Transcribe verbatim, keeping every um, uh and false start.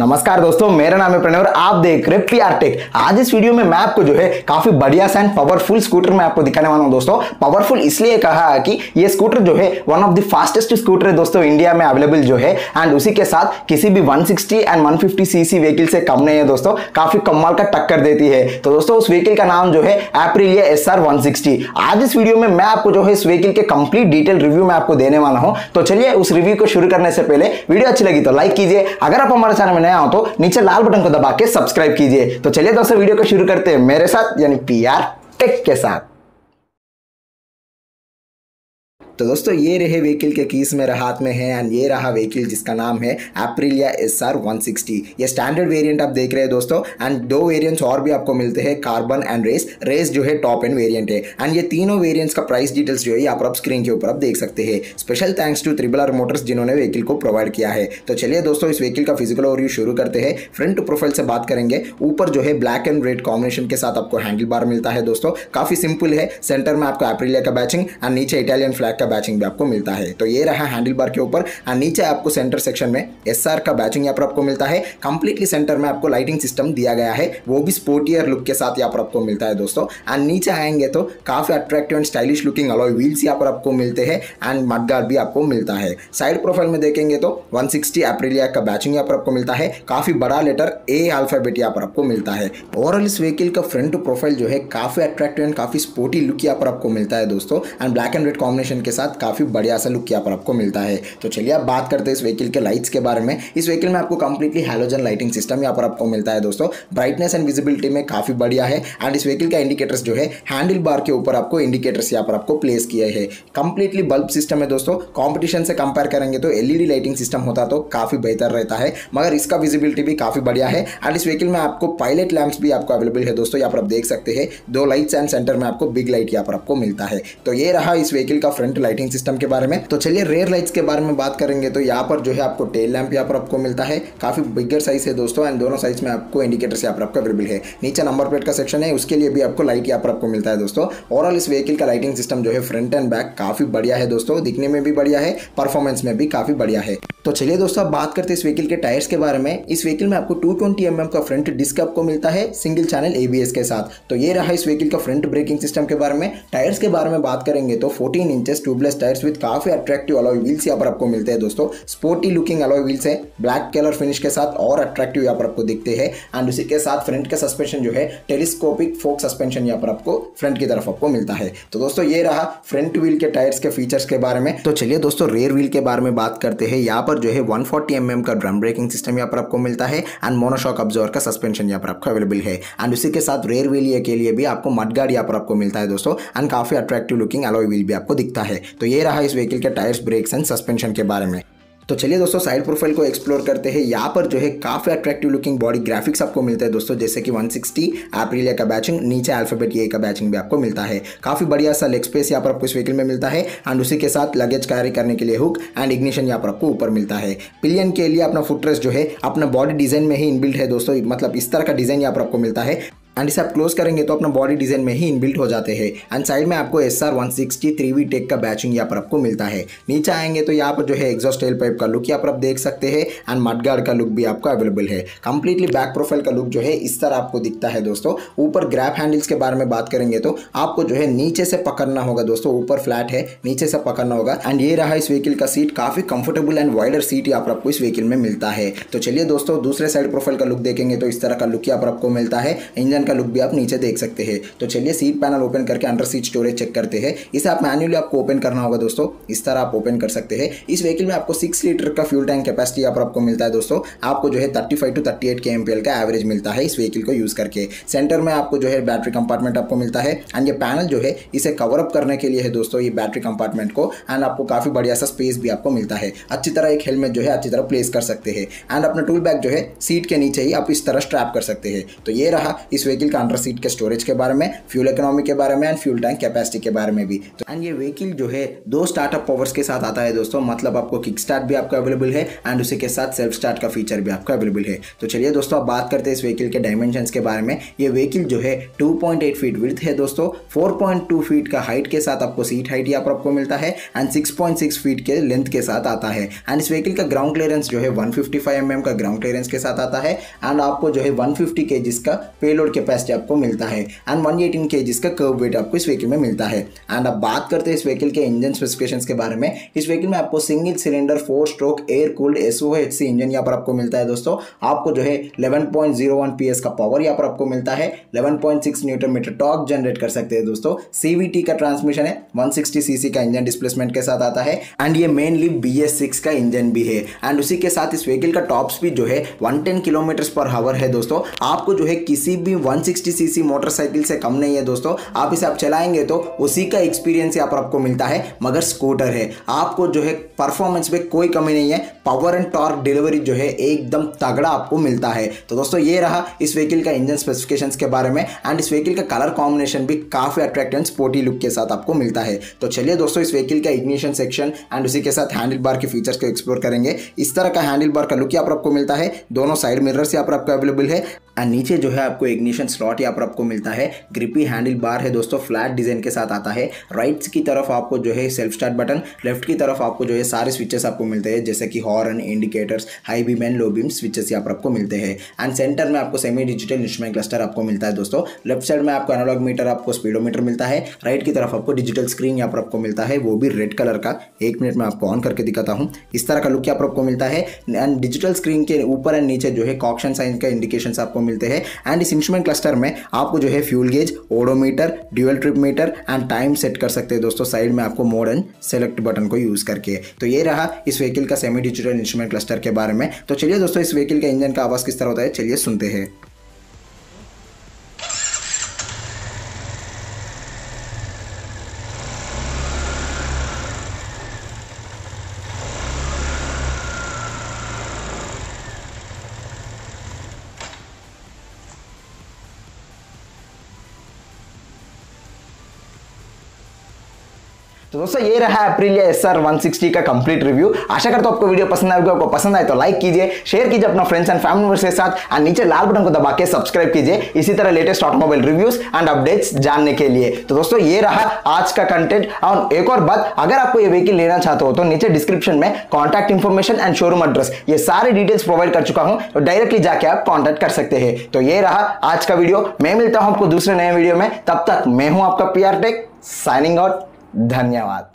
नमस्कार दोस्तों, मेरा नाम है प्रणव, आप देख रहे हैं पीआर टेक। आज इस वीडियो में मैं आपको जो है काफी बढ़िया सा एंड पावरफुल स्कूटर मैं आपको दिखाने वाला हूं। दोस्तों पावरफुल इसलिए कहा कि ये स्कूटर जो है one of the fastest scooter है दोस्तों इंडिया में अवेलेबल जो है, एंड उसी के साथ किसी भी one sixty and one fifty CC vehicle से कम नहीं है दोस्तों, काफी कमाल का टक्कर देती है। तो दोस्तों उस व्हीकल का नाम जो है Aprilia S R one sixty. आज इस वीडियो में मैं आपको जो है इस व्हीकल के कंप्लीट डिटेल रिव्यू में आपको देने वाला हूँ। तो चलिए उस रिव्यू को शुरू करने से पहले वीडियो अच्छी लगी तो लाइक कीजिए, अगर आप हमारे चैनल नया हो तो नीचे लाल बटन को दबा के सब्सक्राइब कीजिए। तो चलिए दोस्तों वीडियो को शुरू करते हैं मेरे साथ यानी पीआर टेक के साथ। तो दोस्तों ये रहे व्हीकल के कीस मेरे हाथ में है, एंड ये रहा व्हीकल जिसका नाम है Aprilia S R one sixty. ये स्टैंडर्ड वेरिएंट आप देख रहे हैं दोस्तों, एंड दो वेरिएंट्स और भी आपको मिलते हैं, कार्बन एंड रेस। रेस जो है टॉप एंड वेरिएंट है, एंड ये तीनों वेरिएंट्स का प्राइस डिटेल्स जो है यहाँ पर आप स्क्रीन के ऊपर आप देख सकते हैं। Special thanks to triple R motors जिन्होंने व्हीकल को प्रोवाइड किया है। तो चलिए दोस्तों इस व्हीकल का फिजिकल ओवरव्यू शुरू करते हैं। फ्रंट प्रोफाइल से बात करेंगे, ऊपर जो है ब्लैक एंड रेड कॉम्बिनेशन के साथ आपको हैंडल बार मिलता है दोस्तों, काफी सिंपल है। सेंटर में आपको एप्रिलिया का बैचिंग एंड नीचे इटालियन फ्लैग का बैचिंग भी आपको मिलता है। तो ये रहा हैंडल बार के ऊपर, और नीचे आपको सेंटर सेक्शन में एसआर का बैचिंग यहाँ पर आपको मिलता है। कंप्लीटली सेंटर में आपको लाइटिंग सिस्टम दिया गया है, वो भी स्पोर्टियर लुक के साथ यहाँ पर आपको मिलता है दोस्तों। एंड नीचे आएंगे तो काफी attractive and stylish looking alloy wheels यहाँ पर आपको मिलते हैं, एंड मडगार्ड भी आपको मिलता है। साइड प्रोफाइल में देखेंगे तो वन सिक्सटी एप्रिलिया का बैचिंग यहाँ पर आपको मिलता है, काफी बड़ा लेटर ए अल्फाबेट यहाँ पर आपको मिलता है। ओवरऑल इस व्हीकल का फ्रंट प्रोफाइल जो है काफी अट्रैक्टिव एंड काफी स्पोर्टी लुक यहाँ पर आपको मिलता है दोस्तों, and black and red combination के साथ काफी बढ़िया सा लुक यहाँ पर आपको मिलता है। तो चलिए अब बात करते हैं इस व्हीकल के लाइट्स के बारे में। इस व्हीकल में आपको कंप्लीटली हैलोजन लाइटिंग सिस्टम यहाँ पर आपको मिलता है दोस्तों, ब्राइटनेस एंड विजिबिलिटी में काफी बढ़िया है। एंड इस व्हीकल का इंडिकेटर्स जो है हैंडल बार के ऊपर आपको इंडिकेटर्स यहाँ पर आपको प्लेस किए हैं। कंप्लीटली बल्ब सिस्टम है दोस्तों, कॉम्पिटिशन से कंपेयर करेंगे तो एलईडी लाइटिंग सिस्टम होता तो काफी बेहतर रहता है, मगर इसका विजिबिलिटी भी काफी बढ़िया है। एंड इस व्हीकल में आपको पायलट लैंप्स भी आपको अवेलेबल है दोस्तों, यहाँ पर आप देख सकते हैं दो लाइट्स, एंड सेंटर में आपको बिग लाइट यहाँ पर आपको मिलता है। तो ये रहा इस व्हीकल का फ्रंट लाइटिंग सिस्टम के बारे में। तो चलिए रेयर लाइट्स के बारे में बात करेंगे तो यहाँ पर जो है आपको टेल लैंप यहाँ पर आपको मिलता है, काफी बिगर साइज है दोस्तों, एंड दोनों साइज में आपको इंडिकेटर्स यहाँ पर आपका अवेलेबल है। नीचे नंबर प्लेट का सेक्शन है, उसके लिए भी आपको लाइट यहाँ पर आपको मिलता है दोस्तों। ओवरऑल इस व्हीकल का लाइटिंग सिस्टम जो है फ्रंट एंड बैक काफी बढ़िया है दोस्तों, दिखने में भी बढ़िया है, परफॉर्मेंस में भी काफी बढ़िया है। तो चलिए दोस्तों अब बात करते हैं इस व्हीकल के टायर्स के बारे में। इस व्हीकल में आपको टू ट्वेंटी एम एम का फ्रंट डिस्क आपको मिलता है सिंगल चैनल एबीएस के साथ। तो ये रहा इस व्हीकल का फ्रंट ब्रेकिंग सिस्टम के बारे में। टायर्स के बारे में बात करेंगे तो fourteen inches tubeless tyres with काफी अट्रैक्टिव अलॉय व्हील्स यहाँ पर आपको मिलते हैं दोस्तों। स्पोर्टी लुकिंग अलॉय व्हील्स है, ब्लैक कलर फिनिश के साथ और अट्रैक्टिव यहाँ पर आपको दिखते हैं। एंड उसी के साथ फ्रंट का सस्पेंशन जो है टेलीस्कोपिक फोक सस्पेंशन यहाँ पर आपको फ्रंट की तरफ आपको मिलता है। तो दोस्तों ये रहा फ्रंट व्हील के टायर्स के फीचर्स के बारे में। तो चलिए दोस्तों रेयर व्हील के बारे में बात करते हैं। यहाँ पर जो है वन फोर्टी एम एम का ड्रम ब्रेकिंग सिस्टम यहाँ पर आपको मिलता है, एंड मोनोशॉक अब्जॉर्वर का सस्पेंशन यहाँ पर आपको अवेलेबल है। एंड उसी के साथ रेयर व्हील के लिए भी आपको मडगार्ड यहाँ पर आपको मिलता है दोस्तों, एंड काफी अट्रैक्टिव लुकिंग अलॉय व्हील भी आपको दिखता है। तो ये रहा इस व्हीकल के टायर्स, ब्रेक्स एंड सस्पेंशन के बारे में। तो चलिए दोस्तों साइड प्रोफाइल को एक्सप्लोर करते हैं। यहाँ पर जो है काफी अट्रैक्टिव लुकिंग बॉडी ग्राफिक्स आपको मिलते हैं दोस्तों, जैसे कि वन सिक्सटी एप्रिलिया का बैचिंग, नीचे अल्फाबेट ए का बैचिंग भी आपको मिलता है। काफी बढ़िया सा लेग स्पेस यहाँ पर आपको इस व्हीकल में मिलता है, एंड उसी के साथ लगेज कैरी करने के लिए हुक एंड इग्निशन यहाँ पर आपको ऊपर मिलता है। पिलियन के लिए अपना फुटरेस्ट जो है अपना बॉडी डिजाइन में ही इनबिल्ट है दोस्तों, मतलब इस तरह का डिजाइन यहाँ पर आपको मिलता है, एंड इसे आप क्लोज करेंगे तो अपना बॉडी डिजाइन में ही इनबिल्ट हो जाते हैं। एंड साइड में आपको S R one sixty three V tech का बैचिंग यहाँ पर आपको मिलता है। नीचे आएंगे तो यहाँ पर जो है एग्जॉस्ट टेल पाइप का लुक यहाँ पर आप देख सकते हैं, एंड मडगार्ड का लुक भी आपको अवेलेबल है। कंप्लीटली बैक प्रोफाइल का लुक जो है इस तरह आपको दिखता है दोस्तों। ऊपर ग्रैप हैंडल्स के बारे में बात करेंगे तो आपको जो है नीचे से पकड़ना होगा दोस्तों, ऊपर फ्लैट है, नीचे से पकड़ना होगा। एंड ये रहा इस व्हीकल का सीट, काफी कंफर्टेबल एंड वाइडर सीट यहाँ पर आपको इस व्हीकल में मिलता है। तो चलिए दोस्तों दूसरे साइड प्रोफाइल का लुक देखेंगे तो इस तरह का लुक यहाँ पर आपको मिलता है, इंजन का लुक भी आप नीचे देख सकते हैं। तो चलिए सीट पैनल ओपन करके अंडर सीट स्टोरेज चेक करते हैं। इसे आप मैन्युअली आपको ओपन करना होगा दोस्तों, इस तरह आप ओपन कर सकते हैं। इस व्हीकल में आपको सिक्स लीटर का फ्यूल टैंक कैपेसिटी यहाँ पर आपको मिलता है दोस्तों। आपको जो है thirty five to thirty eight KMPL का एवरेज मिलता है इस व्हीकल को यूज करके। सेंटर में आपको जो है बैटरी कंपार्टमेंट आपको मिलता है, एंड ये पैनल जो है इसे कवरअप करने के लिए है दोस्तों, ये बैटरी कंपार्टमेंट को। एंड आपको काफी बढ़िया सा स्पेस भी आपको मिलता है, अच्छी तरह एक हेलमेट जो है अच्छी तरह प्लेस कर सकते हैं। एंड अपना टूल बैग जो है सीट के नीचे ही आप इस तरह स्ट्रैप कर सकते हैं। तो ये रहा इस व्हीकल का अंडर सीट के स्टोरेज के बारे में, फ्यूल इकोनॉमी के बारे में एंड फ्यूल टैंक कैपेसिटी के बारे में भी। एंड ये व्हीकल जो है दो स्टार्टअप पावर्स के साथ आता है दोस्तों, मतलब आपको किक स्टार्ट भी आपका अवेलेबल है एंड उसी के साथ सेल्फ स्टार्ट का फीचर भी आपका अवेलेबल है। तो चलिए दोस्तों अब बात करते हैं इस व्हीकल के डायमेंशंस के बारे में। ये व्हीकल जो है two point eight feet width है दोस्तों, फोर पॉइंट टू फीट का हाइट के साथ आपको सीट हाइट यहाँ पर आपको मिलता है and six point six feet के लेंथ के साथ आता है। एंड इस व्हीकल का ग्राउंड क्लियरेंस जो है वन फिफ्टी फाइव एमएम का ग्राउंड क्लियरेंस के साथ आता है एंड आपको जो है वन फिफ्टी केजीस का पेलोड कैपेसिटी आपको मिलता है एंड वन एटीन केजीस का कर्व वेट आपको इस व्हीकल में मिलता है। एंड अब बात करते हैं इस व्हीकल के इंजन स्पेसिफिकेशंस के बारे में। इस व्हीकल में आपको single cylinder four stroke air cooled SOHC engine यहाँ पर आपको मिलता है दोस्तों। आपको जो है eleven point zero one PS का पावर यहाँ पर आपको मिलता है, eleven point six newton metre torque generate कर सकते हैं दोस्तों। सीवीटी का ट्रांसमिशन है, वन सिक्स्टी सीसी का इंजन डिस्प्लेसमेंट के साथ आता है एंड ये मेनली बी एस सिक्स का इंजन भी है। एंड उसी के साथ इस व्हीकल का टॉप स्पीड जो है one ten kilometre per hour है दोस्तों। आपको जो है किसी भी वन सिक्स्टी सीसी मोटरसाइकिल से कम नहीं है दोस्तों। आप इसे आप चलाएंगे तो उसी का एक्सपीरियंस यहाँ पर आपको मिलता है, मगर स्कूटर है। आपको जो है परफॉर्मेंस में कोई कमी नहीं है, पावर एंड टॉर्क डिलीवरी जो है एकदम तगड़ा आपको मिलता है। तो दोस्तों ये रहा इस व्हीकल का इंजन स्पेसिफिकेशंस के बारे में। एंड इस व्हीकल का कलर कॉम्बिनेशन भी काफी अट्रैक्टिव एंड स्पोर्टी लुक के साथ आपको मिलता है। तो चलिए दोस्तों इस व्हीकल का इग्निशन सेक्शन एंड उसी के साथ हैंडल बार के फीचर्स को एक्सप्लोर करेंगे। इस तरह का हैंडल बार का लुक यहाँ पर आपको मिलता है, दोनों साइड मिरर्स यहाँ पर आपको अवेलेबल है एंड नीचे जो है आपको इग्निशन स्लॉट यहाँ पर आपको मिलता है। ग्रिपी हैंडल बार है दोस्तों, फ्लैट डिजाइन के साथ आता है। राइट की तरफ आपको जो है सेल्फ स्टार्ट बटन, लेफ्ट की तरफ आपको जो है सारे स्विचेस आपको मिलते हैं जैसे कि horn, indicators, high beam and low beam switches यहाँ पर आपको मिलते हैं। एंड सेंटर में आपको सेमी डिजिटल इंस्ट्रूमेंट क्लस्टर आपको मिलता है दोस्तों। लेफ्ट साइड में आपको एनालॉग मीटर, आपको स्पीडोमीटर मिलता है। राइट की तरफ आपको डिजिटल स्क्रीन यहाँ पर आपको मिलता है, वो भी रेड कलर का। एक मिनट में आपको ऑन करके दिखाता हूँ। इस तरह का लुक यहाँ पर आपको मिलता है एंड डिजिटल स्क्रीन के ऊपर एंड नीचे जो है कॉक्शन साइन का इंडिकेशन आपको मिलते हैं। एंड इस इंस्ट्रूमेंट क्लस्टर में आपको जो है fuel gauge, odometer, dual trip meter and time set कर सकते हैं दोस्तों, साइड में आपको मोड एंड सेलेक्ट बटन को यूज करके। तो ये रहा इस व्हीकल का सेमी डिजिटल इंस्ट्रूमेंट क्लस्टर के बारे में। तो चलिए दोस्तों इस व्हीकल के इंजन का आवाज किस तरह होता है चलिए सुनते हैं। तो दोस्तों ये रहा एप्रिलिया एसआर वन सिक्स्टी का कंप्लीट रिव्यू। आशा करता हूं आपको वीडियो पसंद आएगा। आपको पसंद आए तो लाइक कीजिए, शेयर कीजिए अपना फ्रेंड्स एंड फैमिली मेंबर्स के साथ और नीचे लाल बटन को दबा के सब्सक्राइब कीजिए इसी तरह latest automobile reviews and updates जानने के लिए। तो दोस्तों ये रहा आज का कंटेंट। और एक और बात, अगर आपको ये व्हीकल लेना चाहते हो तो नीचे डिस्क्रिप्शन में contact information and showroom address ये सारे डिटेल्स प्रोवाइड कर चुका हूँ, तो डायरेक्टली जाके आप कॉन्टैक्ट कर सकते हैं। तो ये रहा आज का वीडियो। मैं मिलता हूँ आपको दूसरे नए वीडियो में, तब तक मैं हूँ आपका P R tech signing out. धन्यवाद।